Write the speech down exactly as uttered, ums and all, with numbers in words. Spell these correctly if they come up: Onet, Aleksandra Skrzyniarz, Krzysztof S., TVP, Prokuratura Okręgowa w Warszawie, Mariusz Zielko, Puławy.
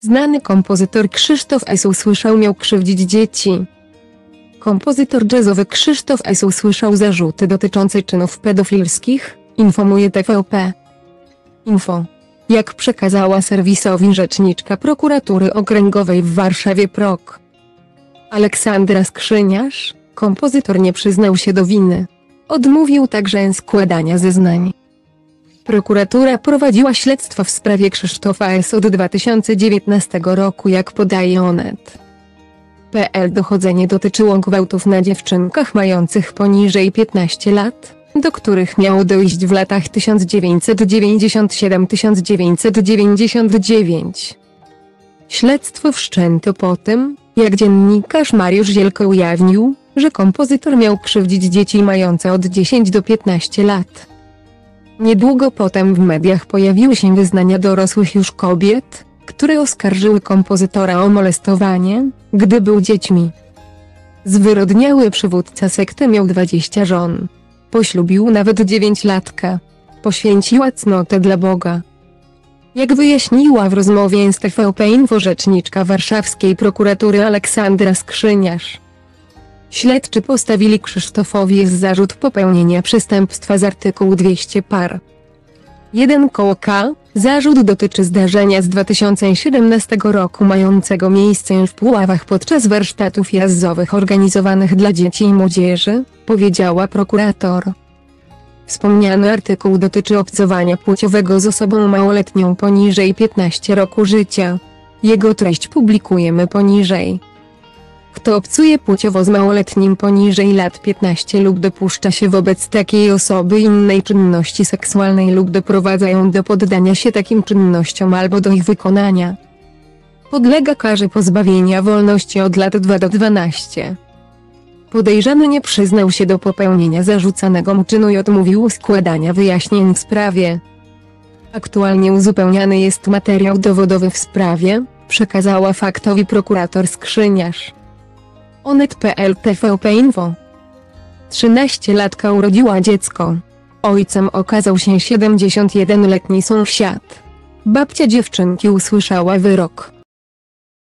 Znany kompozytor Krzysztof S. usłyszał: miał krzywdzić dzieci. Kompozytor jazzowy Krzysztof S. usłyszał zarzuty dotyczące czynów pedofilskich, informuje T V P. Info. Jak przekazała serwisowi rzeczniczka Prokuratury Okręgowej w Warszawie prokurator Aleksandra Skrzyniarz, kompozytor nie przyznał się do winy. Odmówił także składania zeznań. Prokuratura prowadziła śledztwo w sprawie Krzysztofa S. od dwa tysiące dziewiętnastego roku, jak podaje Onet kropka p l. Dochodzenie dotyczyło gwałtów na dziewczynkach mających poniżej piętnastu lat, do których miało dojść w latach tysiąc dziewięćset dziewięćdziesiąt siedem do tysiąc dziewięćset dziewięćdziesiąt dziewięć. Śledztwo wszczęto po tym, jak dziennikarz Mariusz Zielko ujawnił, że kompozytor miał krzywdzić dzieci mające od dziesięciu do piętnastu lat. Niedługo potem w mediach pojawiły się wyznania dorosłych już kobiet, które oskarżyły kompozytora o molestowanie, gdy był dziećmi. Zwyrodniały przywódca sekty miał dwadzieścia żon. Poślubił nawet dziewięciolatkę. Poświęciła cnotę dla Boga. Jak wyjaśniła w rozmowie z T V P Info rzeczniczka warszawskiej prokuratury Aleksandra Skrzyniarz, śledczy postawili Krzysztofowi S. zarzut popełnienia przestępstwa z artykułu dwieście par. jeden koło K. Zarzut dotyczy zdarzenia z dwa tysiące siedemnastego roku mającego miejsce w Puławach podczas warsztatów jazzowych organizowanych dla dzieci i młodzieży, powiedziała prokurator. Wspomniany artykuł dotyczy obcowania płciowego z osobą małoletnią poniżej piętnastu roku życia. Jego treść publikujemy poniżej. Kto obcuje płciowo z małoletnim poniżej lat piętnastu lub dopuszcza się wobec takiej osoby innej czynności seksualnej lub doprowadza ją do poddania się takim czynnościom albo do ich wykonania, podlega karze pozbawienia wolności od lat dwóch do dwunastu. Podejrzany nie przyznał się do popełnienia zarzucanego mu czynu i odmówił składania wyjaśnień w sprawie. Aktualnie uzupełniany jest materiał dowodowy w sprawie, przekazała faktowi prokurator Skrzyniarz. Onet kropka p l T V P Info. trzynaściolatka urodziła dziecko. Ojcem okazał się siedemdziesięciojednoletni sąsiad. Babcia dziewczynki usłyszała wyrok.